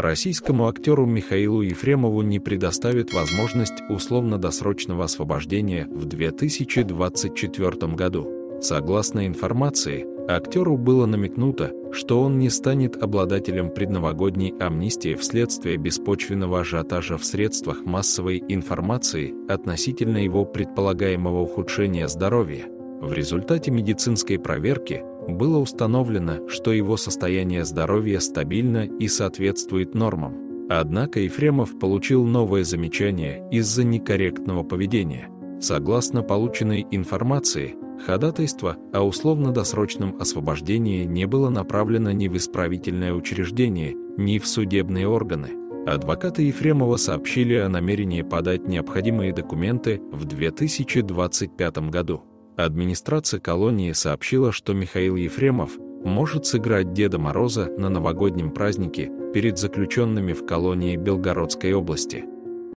российскому актеру Михаилу Ефремову не предоставит возможность условно-досрочного освобождения в 2024 году. Согласно информации, актеру было намекнуто, что он не станет обладателем предновогодней амнистии вследствие беспочвенного ажиотажа в средствах массовой информации относительно его предполагаемого ухудшения здоровья. В результате медицинской проверки было установлено, что его состояние здоровья стабильно и соответствует нормам. Однако Ефремов получил новое замечание из-за некорректного поведения. Согласно полученной информации, ходатайство о условно-досрочном освобождении не было направлено ни в исправительное учреждение, ни в судебные органы. Адвокаты Ефремова сообщили о намерении подать необходимые документы в 2025 году. Администрация колонии сообщила, что Михаил Ефремов может сыграть Деда Мороза на новогоднем празднике перед заключенными в колонии Белгородской области.